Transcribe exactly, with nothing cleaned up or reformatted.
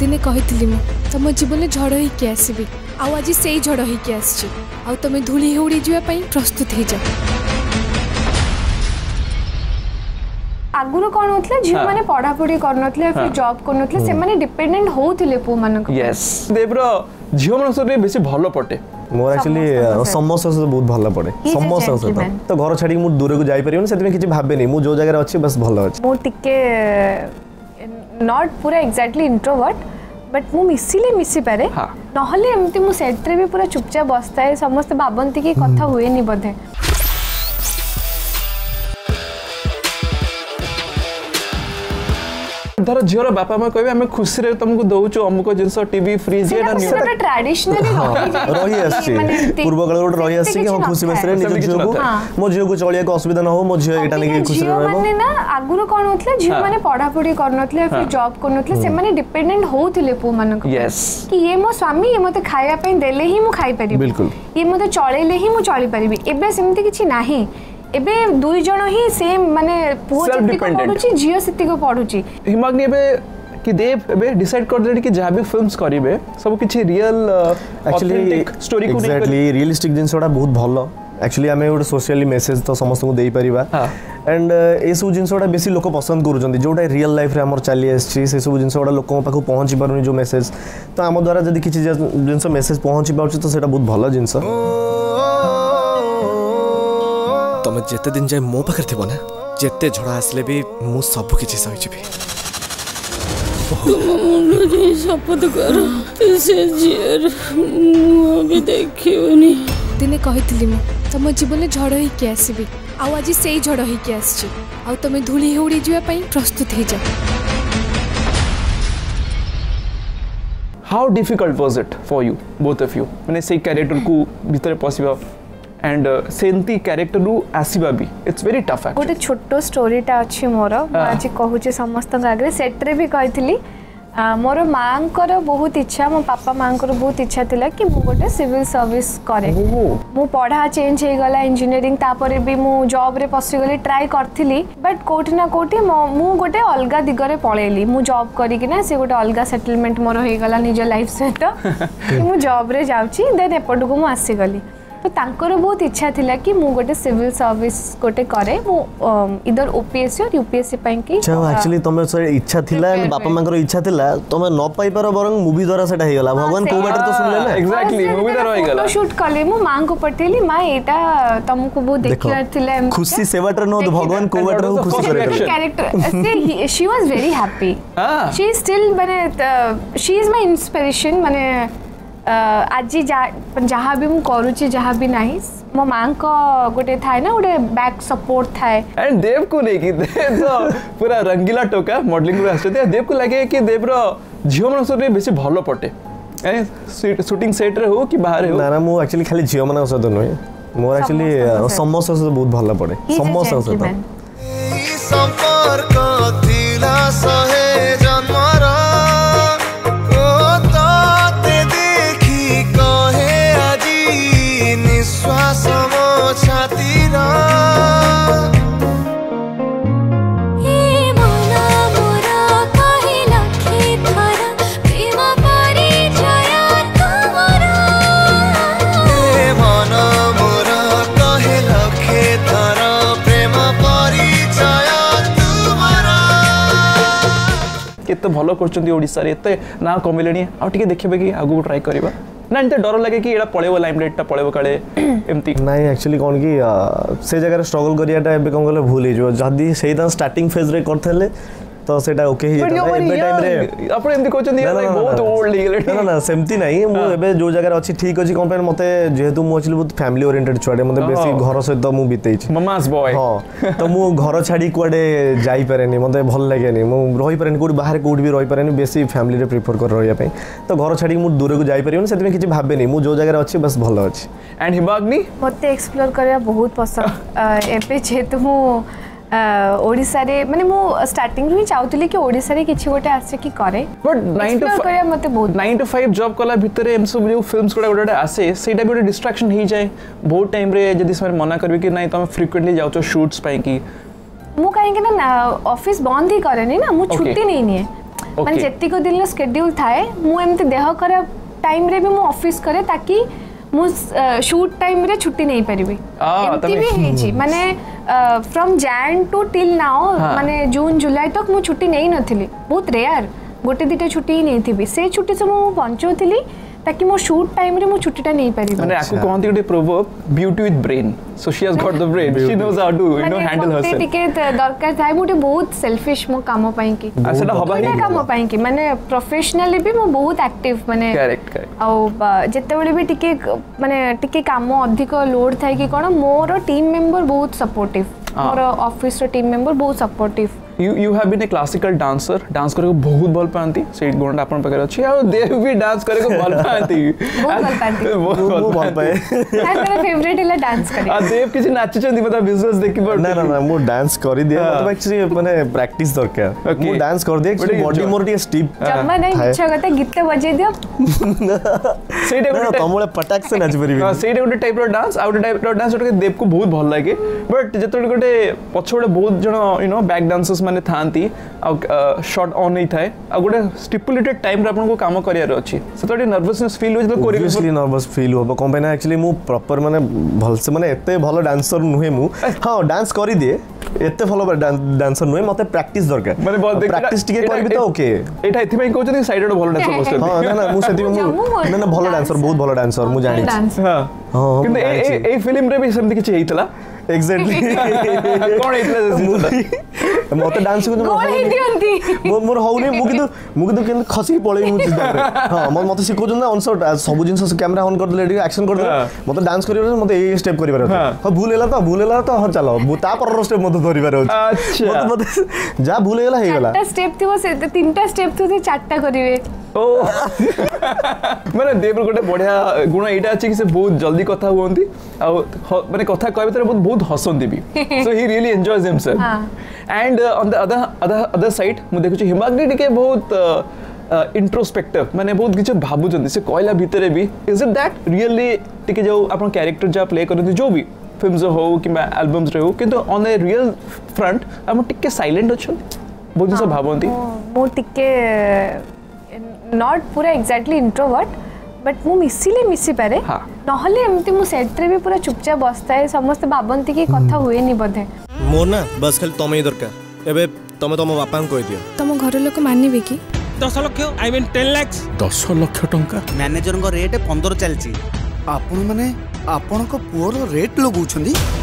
दिने कही तुम जीवन झड़ होइक आसबि आज से झड़ होइक आम तो धूली उड़ी जावाई प्रस्तुत हो जाओ। आगुरु कौन होतला जी माने पढ़ा पढ़ी करन होतले फिर जॉब करन होतले से माने डिपेंडेंट होतले पु माने। यस देब्रो जी मन सरे बेसी भलो पटे मोर एक्चुअली समस्या से बहुत भलो पड़े समस्या से तो घर छाडी मु दूर को जाई परियो न सेति में किछि भाबे नै मु जो जगह रे अछि बस भलो अछि। मु टिके नॉट पूरा एग्जैक्टली इंट्रोवर्ट बट मु मिसिले मिसि पारे नहले एमति मु सेट रे भी पूरा चुपचाप बसताए समस्त भाबंती कि कथा होए नि बधे। धर झियर बापा मा कहबे हमें खुशी रे तुमको दउचो अमुक जिंस टीवी फ्रिज एटा नि सेटा ट्रेडिशनली रही आसी पूर्व काल रोड रही आसी कि हम खुशी बेस रे निज झियो को मो झियो को चलिया को असुविधा न हो मो झियो एटा लेके खुशी रहबो। माने ना आगुरु कोन होतले झियो माने पढा पढी करनथले फिर जॉब करनथले से माने डिपेंडेंट होतले पो मानन को। यस कि ये मो स्वामी ये मते खाया पे देले ही मु खाई परिबी बिल्कुल ये मते चलेले ही मु चली परिबी एबे सेमते किछि नाही एबे दुई जण ही सेम माने पुओ जति को पढुची जियो सति को पढुची। हिमाग्नि एबे कि देव एबे डिसाइड कर देले कि जहाबी फिल्म्स करिवे सब किछि रियल एक्चुअली स्टोरी को एक्जेक्टली रियलिस्टिक जिनसडा बहुत भलो एक्चुअली आमे ओड सोशली मेसेज तो समस्त को देई परिबा एंड ए सब जिनसडा बेसी लोक पसंद करूजंदी जोटा रियल लाइफ रे हमर चाली आछि से सब जिनसडा लोक पाखो पहुंची पारुनी जो मेसेज तो हम द्वारा जदी किछि जिनस मेसेज पहुंची पाउछ तो सेटा बहुत भलो जिनस। तुम जिते दिन जाए मो पाखे थोड़ा जिते झड़ आसले भी मु सब किसी सही शपथ कर दिने कही तुम जीवन झड़ होइक आसबि आज से झड़ होइक आम तो धूली उड़ी जावाई प्रस्तुत हो जाओ। How difficult was it for you both of you मैंने से कैरेक्टर को भीतर पसिबा एंड सेंती कैरेक्टर रु आसीबा भी इट्स वेरी टफ। एक्चुअली गोटे छोटो स्टोरी टा अछि मोर आज कहूचे समस्त आगे सेट रे भी कहितली मोर मां कर बहुत इच्छा मो पापा मां कर बहुत इच्छा थिला कि मु गोटे सिविल सर्विस करे मु पढ़ा चेंज हे गला इंजीनियरिंग तापर भी मु जॉब रे पसि गली ट्राई करथिली बट कोठी ना कोठी मु गोटे अलगा दिगरे पळेली मु जॉब करी कि ना से गोटे अलगा सेटलमेंट मोर हे गला निज लाइफ सेट कि मु जॉब रे जाउची देन एपट को मु आसी गली तो तांकर बहुत इच्छा थिला कि मु गोटे सिविल सर्विस गोटे करे मु इधर ओपीएससी और यूपीएससी पई कि अच्छा एक्चुअली तमे सर इच्छा थिला एंड बापा मां कर इच्छा थिला तमे न पाई पारो बरंग मूवी द्वारा सेटा हे गला भगवान को बाटे तो सुनले ना एग्जैक्टली मूवी द्वारा हे गला शूट करले मु मां को पठेली मां एटा तुमको बहुत देखिया थिला खुशी सेवाटर न भगवान को बाटे खुशी करे character she was very happy she still माने शी इज माय इंस्पिरेशन माने आज जहाँ भी मु करूची जहाँ भी नहीं मो मां को गोटे थाए ना गोटे बैक सपोर्ट थाए एंड देव को नहीं कि तो पूरा रंगीला टोका मॉडलिंग रे आछते देव को लागे कि देव रो झियो मन सरे बेसी भलो पटे ए शूटिंग सेट रे हो कि बाहर हो ना मु एक्चुअली खाली झियो मन सदो नय मोर एक्चुअली समस्या से बहुत भलो पड़े समस्या से संपर्क थिला सहे जन्मर तो भलो करचंदी ओडिसा रे एते ना कमिलेनी आ ठीक देखबे कि आगु ट्राई करबा ना एते डर लागे कि एडा पळेबो लाइमलाइट ता पळेबो काळे एम्ति नाही एक्चुअली कोन कि से जगह रे स्ट्रगल करिया ता एबे कोन गले भूल हे जो जदी सेदा स्टार्टिंग फेज रे करथले तो सेटा ओके हे जता एबे टाइम रे आपण एम्ति कहचंदी यार बहुत ओल्ड हे गेले ना ना सेमति नाही मु एबे जो जगह रे अछि ठीक अछि कंपेयर मते जेहेतु मु अछि बहुत फैमिली ओरिएंटेड छुआडे मते बेसी घर सहित मु बितेइ छी ममास बॉय हां तो मु घर छाडी कोडे जाई परैनी मते भल लागेनी मु रहि परैनी कोड बाहर कोड भी रहि परैनी बेसी फैमिली रे प्रेफर कर रहिया पई तो घर छाडी मु दूर को जाई परियो न सेति में किछि भाबे नै मु जो जगह रे अछि बस भलो अछि। एंड हिमाग्नि मते एक्सप्लोर करया बहुत पसंद एबे जेहेतु मु ओडिसा रे माने मु स्टार्टिंग में चाहतली कि ओडिसा रे किछि गोटे आसे कि करे बट नाइन टू फाइव करे मते बहुत नाइन टू फाइव जॉब कला भीतर एम सब जो फिल्म्स गोटे गोटे आसे सेटा भी डिस्ट्रैक्शन ही जाए बहुत टाइम रे जदी सर मना करबे कि नाही तुम फ्रिक्वेंटली जाओ छो शूट्स पई कि मु काहे कि ना ऑफिस बंद ही करनी ना मु छुट्टी नहीं निए मैं जितक दिन स्केड्यूल थाए मुझे देह खराब टाइम रे भी मु ऑफिस करे ताकि मु शूट टाइम रे छुट्टी नहीं पारिबी एमती भी हेची माने from Jan to till now माने जून जुलाई तक मु छुट्टी नहीं नथिली बहुत रेयर गोटे दिटा छुट्टी ही नहीं थी से छुट्टी सब मु पंचोथिली ताकि मो शूट टाइम रे मो छुट्टीटा नहीं पारि माने आको कोन टिके proverb beauty with brain so she has got the brain she knows how to you know handle herself टिके दरकार थाय मोटे बहुत सेल्फिश मो काम पई की असला हबा ही काम पई की माने प्रोफेशनली भी मो बहुत एक्टिव माने करेक्ट करेक्ट आ जते बेले भी टिके माने टिके काम अधिक लोड थाय की कोन मोर टीम मेंबर बहुत सपोर्टिव मोर ऑफिस रो टीम मेंबर बहुत supportive You you have been a classical dancer. Dance करे को बहुत बल पाती से गोंडा अपन पकड़ अच्छी और देव भी डांस करे को बल पाती बहुत बल पाती वो बल पाए हां मेरा फेवरेट इला डांस करे आ देव किसी नाचि चंदी मतलब विजुअल्स देखि पर ना ना मो डांस करी दिया मतलब एक्चुअली माने प्रैक्टिस दरकार मो डांस कर दिया एक्चुअली बॉडी मोरटी स्टिप जम्मा नहीं इच्छा करता गीत बजाई दियो से तमोले पटाक से नाच परबी हां से एक टाइप रो डांस आउट टाइप रो डांस के देव को बहुत भल लागे बट जतोड गोटे पछोडे बहुत जण यू नो बैक डांसर्स माने थांती आ शॉट ऑन ही थाए आ गोटे स्टिपुलेटेड टाइम रे आपन को काम करियार अछि सेतोडी नर्वसनेस फील हो जलो कोरियसली नर्वस फील होबो कोन पे ना एक्चुअली मु प्रॉपर माने भलसे माने एते भलो डांसर नहुए मु हां डांस करि दिए एते भलो डांसर नहुए मते प्रैक्टिस दरकार माने बहुत प्रैक्टिस टिके करबि त ओके एटा एथि में कहउछ साइडड भलो डांसर बसते हां ना ना मु सेति मु ना ना भलो डांसर बहुत भलो डांसर मु जानि हां किंतु ए ए फिल्म रे भी सेम किछ हेतला एग्जैक्टली कोन हेतला सेम मते डांस को मोर हे दियंती मोर होउने मु किंतु मु किंतु किंतु खसी पळे मु जिदा हां मते सिखो जन आंसर सब जिंस कैमरा ऑन कर देले एक्शन कर देले मते डांस करियो मते ए स्टेप करिवार हां भूल हेला त भूल हेला त हर चलो ता पर स्टेप मते धरिवार अच्छा मते जा भूल हेला हे गेला चारटा स्टेप थिवो से तीनटा स्टेप थिवो से चारटा करिवे ओ माने देव गोटे बढ़िया गुण एटा अछि कि से बहुत जल्दी कथा होंती आ माने कथा कहबे त बहुत बहुत हसोंती भी so he really enjoys himself हां and on the other other other side मु देखु छी हिमाग्नि टिके बहुत इंट्रोस्पेक्टिव माने बहुत किछ भाबु जंती से कोइला भितरे भी इज इट दैट रियली टिके जो अपन कैरेक्टर जा प्ले करंती जो भी फिल्म्स हो किबा एल्बम्स रे हो किंतु ऑन ए रियल फ्रंट हम टिके साइलेंट अछंती बहुत से भाबोंती मो टिके नॉट पूरा एग्जैक्टली इंट्रोवर्ट बट मु मिसिले मिसि पारे नहले एमती मु सेट रे भी पूरा चुपचाप बसताए समस्त भाबंती की कथा होए नि बधे मोर ना बस खाली तमे दरकार एबे तमे तमे बापान कोइ दियो तम घर लोक मानिबे की दस लाख आई मीन दस लाख दस लाख टंका मैनेजर को रेट पंद्रह चलची आपण माने आपण को पुअर रेट लगौ छंदी